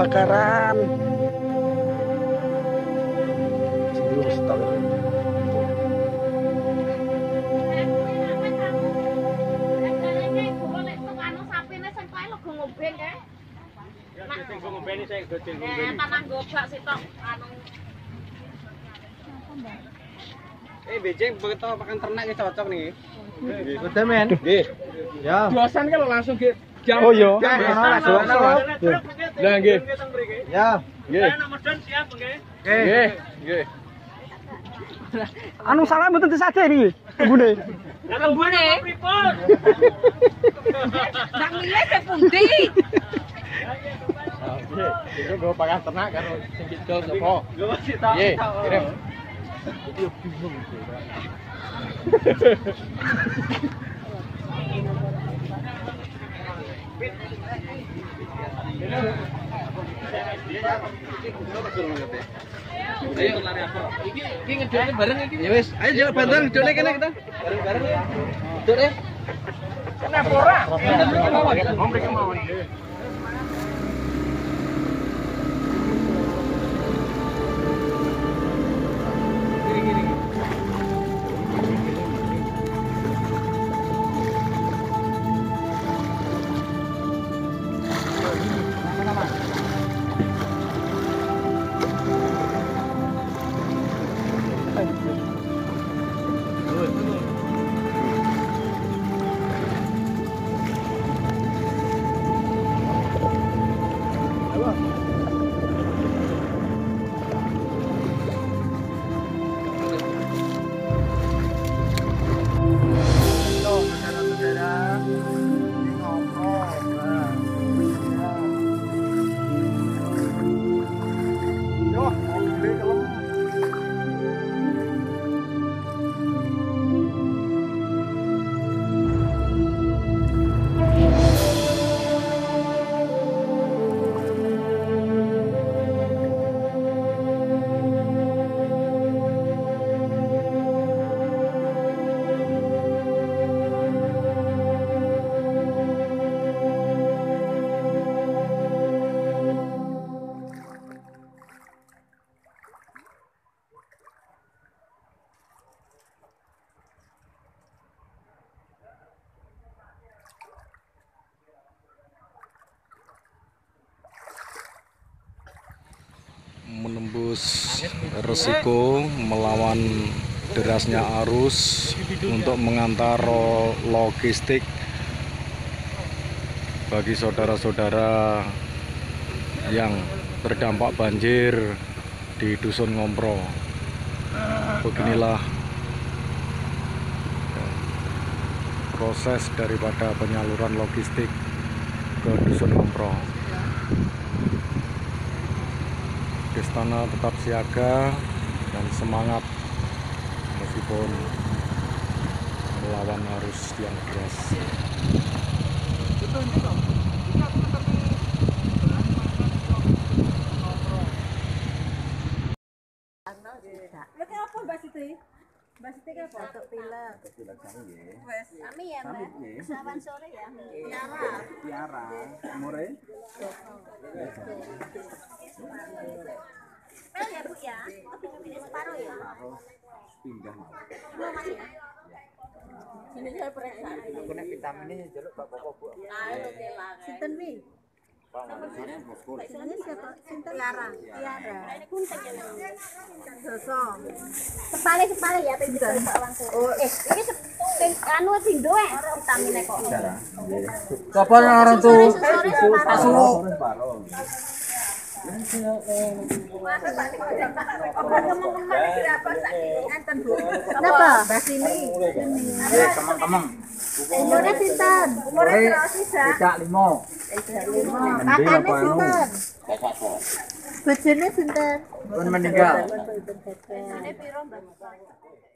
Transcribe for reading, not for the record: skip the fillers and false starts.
kebakaran. Serius tangan. Beceng begitu makan ternak ya cocok nih. Udah men. Nggih. Ya. Dosan kalau langsung nggih. Oh iya. Lah nggih. Ya. Nggih. Lah medhon siap nggih. Nggih. Nggih. Anu salah mboten disade niki. Mbune. Lah mbune. Pripun? Nang milih ke pundi? Nggih. Nggo pangan ternak karo sing kidul sapa? Nggih. Kirim. Dia bingung sih. Iki ngedone bareng iki. Ya wis, ayo jalan bantuan ngedone kene kita. Bareng-bareng ya. Ngedone. Kenapa ora? Om rek mawon. Resiko melawan derasnya arus untuk mengantar logistik bagi saudara-saudara yang terdampak banjir di Dusun Ngompro. Beginilah proses daripada penyaluran logistik ke Dusun Ngompro. Istana tetap siaga dan semangat meskipun melawan arus yang deras. Pel ya Bu ya, separuh ya. Pindah. Sini saya periksa. Aku nek vitaminnya njaluk gak apa-apa Bu. Sinten wi? Sinten sinten Tiara. Tiara. Doso. Sepale-sepale ya pindah langsung. Iki sing anu pindho e vitamine kok. Apa orang tuh? Kenapa? Basini. Teman-teman. Umurnya sinten? Umurnya sira 35. Kakane sinten? Bojone sinten? Pun meninggal. Bojone piro, Mbak?